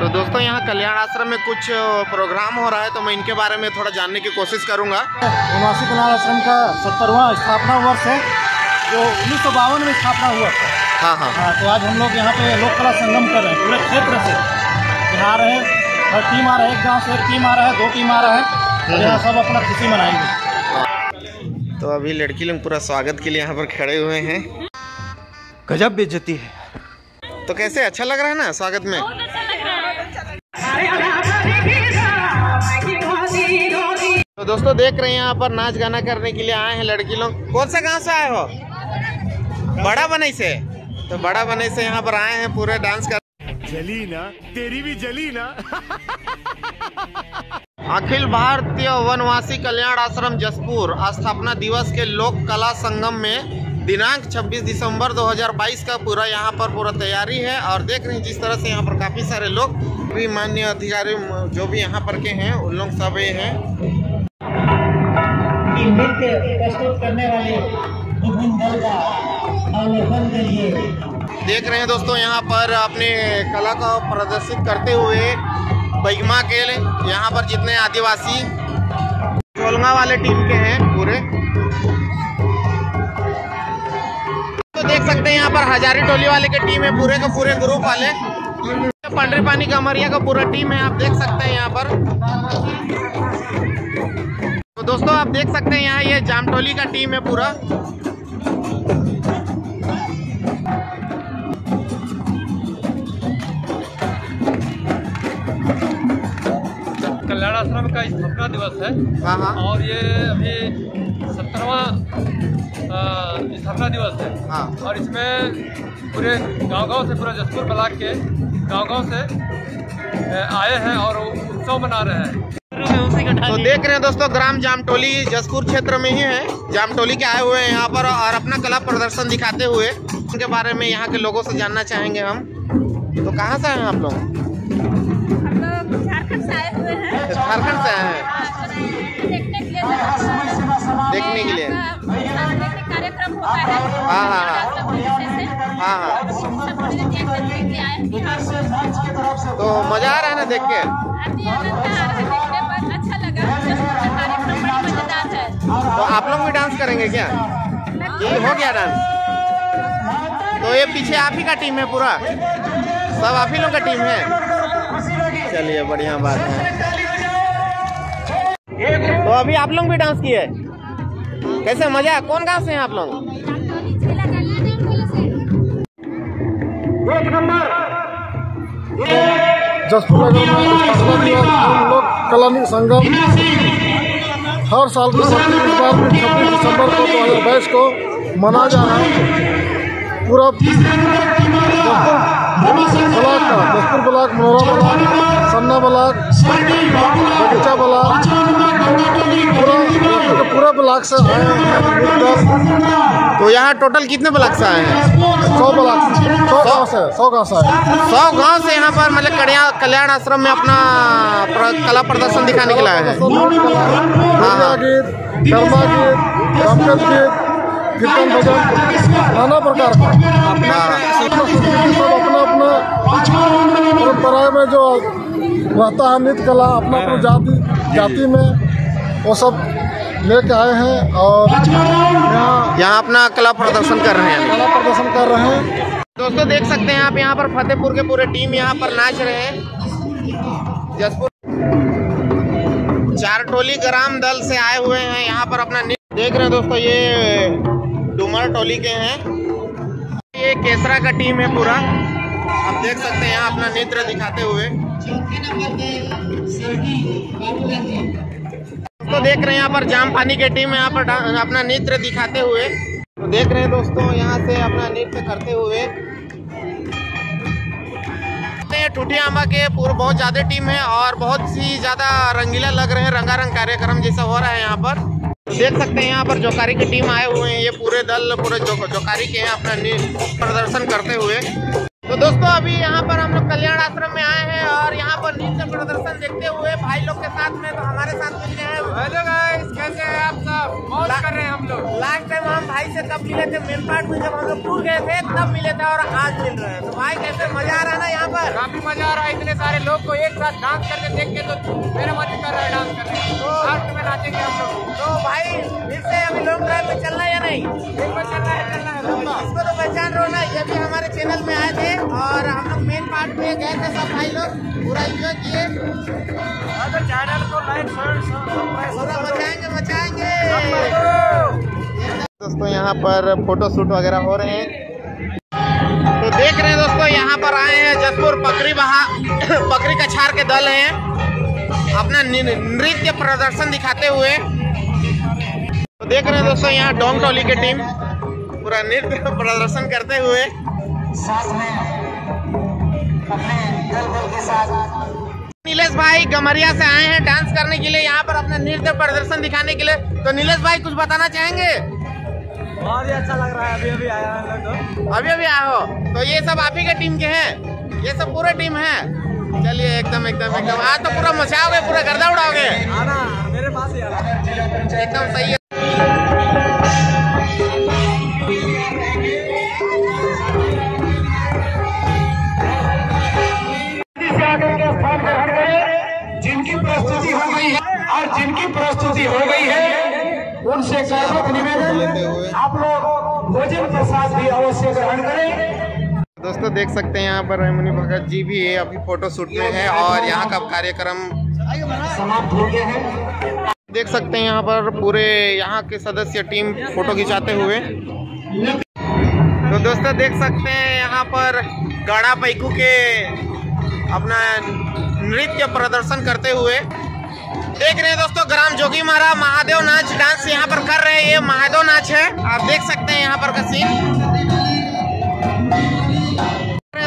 तो दोस्तों यहाँ कल्याण आश्रम में कुछ प्रोग्राम हो रहा है, तो मैं इनके बारे में थोड़ा जानने की कोशिश करूँगा। वनवासी कल्याण आश्रम का 70वां स्थापना वर्ष है, जो 1952 में स्थापना हुआ था। हाँ, तो आज हम लोग यहाँ पे लोक कला संगम कर रहे हैं। पूरे क्षेत्र से यहाँ आ रहे हैं, हर टीम आ रहा है, एक गाँव से एक टीम आ रहा है, 2 टीम आ रहा है, यहाँ सब अपना खुशी मनाएंगे। तो अभी लड़की लोग पूरा स्वागत के लिए यहाँ पर खड़े हुए हैं। गजब बेइज्जती है। तो कैसे, अच्छा लग रहा है ना स्वागत में? अच्छा लग रहा है। तो दोस्तों देख रहे हैं यहाँ पर नाच गाना करने के लिए आए हैं लड़की लोग। कौन सा गांव से आए हो? बड़ा बनई से। तो बड़ा बनई से यहाँ पर आए हैं, पूरे डांस कर। जली ना तेरी भी जली ना। अखिल भारतीय वनवासी कल्याण आश्रम जशपुर स्थापना दिवस के लोक कला संगम में दिनांक 26 दिसंबर 2022 का पूरा यहाँ पर पूरा तैयारी है। और देख रहे हैं जिस तरह से यहाँ पर काफ़ी सारे लोग भी, माननीय अधिकारी जो भी यहाँ पर के हैं, उन लोग सब ये हैं। प्रस्तुत करने वाले देख रहे हैं दोस्तों यहाँ पर अपने कला को प्रदर्शित करते हुए बैगमा के यहाँ पर जितने आदिवासी चोलंगा वाले टीम के हैं पूरे। देख सकते हैं यहाँ पर हजारी टोली वाले के टीम है, पूरे का पूरे ग्रुप वाले। पंडरी पानी गमरिया का पूरा टीम है, आप देख सकते हैं यहाँ पर। तो दोस्तों आप देख सकते हैं यहाँ ये जामटोली का टीम है पूरा। कल्याण आश्रम का स्थापना दिवस है और ये अभी 70वां स्थापना दिवस है। और इसमें पूरे गांव-गांव से, पूरा जशपुर ब्लॉक के गांव-गांव से आए हैं और उत्सव मना रहे हैं। तो देख रहे हैं दोस्तों ग्राम जामटोली जशपुर क्षेत्र में ही है, जामटोली के आए हुए हैं यहाँ पर और अपना कला प्रदर्शन दिखाते हुए। उनके बारे में यहाँ के लोगों से जानना चाहेंगे हम। तो कहाँ से आए हैं आप लोग? हम लोग झारखंड से आए हुए हैं। झारखंड से आए हैं देखने के लिए। हाँ, तो मजा आ रहा है ना देख के? अच्छा लगा। तो आप लोग भी डांस करेंगे क्या? ये हो गया डांस। तो ये पीछे आप ही का टीम है, पूरा सब आप ही लोग का टीम है। चलिए बढ़िया बात है। तो अभी आप लोग भी डांस किए, कैसे मजा? कौन गांव से हैं आप लोग? जशपुर लोक कला संगम हर साल की 26 दिसंबर 2022 को मनाया जा रहा है। पूरा ब्लॉक का, Jashpur block, Manora block, Sanna block, Bagicha block, पूरा ब्लॉक से आए हैं। तो यहाँ टोटल कितने ब्लॉक से आए हैं? 100 गाँव से यहाँ पर, मतलब कल्याण आश्रम में अपना कला प्रदर्शन दिखाने के लिए आए हैं। गीत, गरमा गीत, रामगढ़ गीत, कीर्तन भजन, नाना प्रकार का अपना अपना परंपराएं में जो रहता है नृत्य कला, अपना अपना जाति में वो सब लेके आए हैं और यहाँ अपना कला प्रदर्शन कर रहे हैं। दोस्तों देख सकते हैं आप यहाँ पर फतेहपुर के पूरे टीम यहाँ पर नाच रहे हैं। जशपुर चारटोली ग्राम दल से आए हुए हैं यहाँ पर अपना। देख रहे हैं दोस्तों ये डुमर टोली के हैं, ये केसरा का टीम है पूरा। आप देख सकते हैं यहाँ अपना नृत्य दिखाते हुए। तो देख रहे हैं यहाँ पर जाम पानी की टीम यहाँ पर अपना नृत्य दिखाते हुए। तो देख रहे हैं दोस्तों यहाँ से अपना नृत्य करते हुए। टूटी आंबा के पूर्व बहुत ज्यादा टीम है और बहुत ही ज्यादा रंगीला लग रहे हैं, रंगारंग कार्यक्रम जैसा हो रहा है यहाँ पर। देख सकते हैं यहाँ पर जोकारी की टीम आए हुए हैं, ये पूरे दल पूरे जोकारी के हैं अपना प्रदर्शन करते हुए। तो दोस्तों अभी यहाँ पर हम लोग कल्याण आश्रम में आए हैं और यहाँ और नृत्य प्रदर्शन देखते हुए भाई लोग के साथ में हमारे साथ मिल गए हैं। हेलो गाइस, कैसे हैं आप सब? मौज कर रहे हैं हम लोग। लास्ट टाइम हम भाई से कब मिले थे? मेरपाट में जब हम लोग टूर गए थे तब मिले थे और आज मिल रहे हैं। तो भाई कैसे मजा आ रहा है ना? यहाँ पर काफी मजा आ रहा है। इतने सारे लोग को एक साथ डांस करते देख के तो मेरा मन कर रहा है डांस करने। तो लास्ट में नाचेंगे हम लोग। तो भाई फिर से अभी लॉन्ग ड्राइव में चलना है या नहीं? चलना है। इसको तो पहचान रहो ना, ये भी हमारे चैनल में आए थे और हम लोग मेन पार्ट में गए थे। सब भाई लोग पूरा एंजॉय किए। अगर चैनल को लाइक शेयर पूरा मचाएंगे। दोस्तों यहाँ पर फोटो शूट वगैरह हो रहे हैं, तो देख रहे हैं दोस्तों यहाँ पर आए हैं जशपुर पकरी बाहा पकरी कछार के दल हैं, अपना नृत्य प्रदर्शन दिखाते हुए। तो देख रहे हैं दोस्तों यहाँ जामटोली की टीम पूरा नृत्य प्रदर्शन करते हुए साथ में के साथ। नीलेश भाई गमरिया से आए हैं डांस करने के लिए, यहाँ पर अपना नृत्य प्रदर्शन दिखाने के लिए। तो नीलेश भाई कुछ बताना चाहेंगे? बहुत ही अच्छा लग रहा है। अभी आया है तो। अभी आया हो? तो ये सब आप ही के टीम के हैं? ये सब पूरा टीम है। चलिए एकदम आज तो पूरा मचाओगे, पूरा गर्दा उड़ाओगे। आना मेरे पास ही आना। एकदम सही है। उनसे कार्य निवेदन आप लोग भोजन के साथ भी अवश्य ग्रहण करें। दोस्तों देख सकते हैं यहाँ पर रेमुनि भगत जी भी अभी फोटो शूट में है और यहाँ का कार्यक्रम समाप्त हो गया है। देख सकते हैं यहाँ पर पूरे यहाँ के सदस्य टीम फोटो खिंचाते हुए। तो दोस्तों देख सकते हैं यहाँ पर गाड़ा पैकू के अपना नृत्य प्रदर्शन करते हुए। देख रहे हैं दोस्तों ग्राम जोगीमारा महादेव नाच डांस यहाँ पर कर रहे हैं। ये महादेव नाच है, आप देख सकते हैं यहाँ पर का सीन।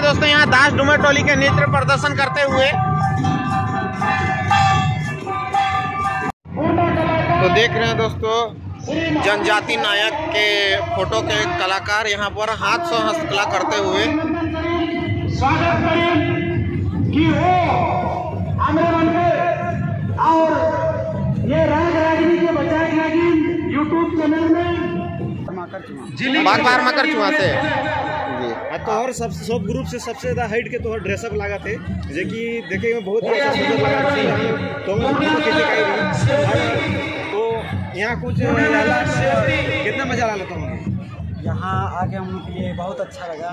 दोस्तों यहाँ दास डुमर टोली के नृत्य प्रदर्शन करते हुए। तो देख रहे हैं दोस्तों जनजाति नायक के फोटो के कलाकार यहाँ पर हाथ से हस्तकला करते हुए। स्वागत करें कि हो और ये राग रागिनी के बजाय रागिन YouTube चैनल में माकरचुआ से तो और सब ग्रुप से सबसे ज्यादा हाइट के तो और ड्रेसअप लगा थे जे कि देखे में बहुत ही अच्छा लगा तो यहाँ कुछ कितना मजा आ रहा था। यहाँ आके हम लोग के लिए बहुत अच्छा लगा।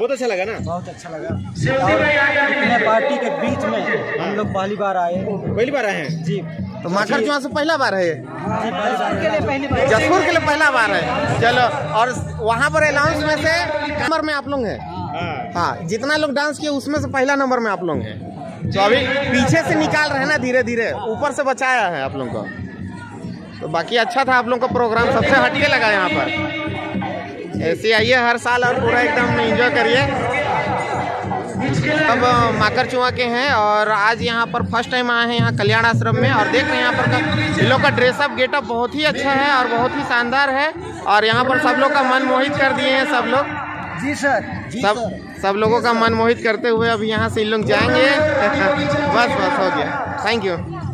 पार्टी के बीच में हम लोग पहली बार आए हैं जी। तो माकरचुआ से पहला बार है, जशपुर के लिए पहला बार है। चलो, और वहाँ पर अलाउंस में से नंबर में आप लोग हैं। हाँ, जितना लोग डांस किए उसमें से पहला नंबर में आप लोग हैं। तो अभी पीछे से निकाल रहे हैं ना, धीरे धीरे ऊपर से बचाया है आप लोग को। तो बाकी अच्छा था आप लोग का प्रोग्राम, सबसे हटके लगा। यहाँ पर ऐसे आइए हर साल और पूरा एकदम एंजॉय करिए। अब माकरचुआ के हैं और आज यहाँ पर फर्स्ट टाइम आए हैं यहाँ कल्याण आश्रम में। और देख रहे हैं यहाँ पर इन लोग का ड्रेसअप गेटअप बहुत ही अच्छा है और बहुत ही शानदार है। और यहाँ पर सब लोग का मन मोहित कर दिए हैं सब लोग। जी सर, सब लोगों का मन मोहित करते हुए अब यहाँ से इन लोग जाएंगे। बस हो गया, थैंक यू।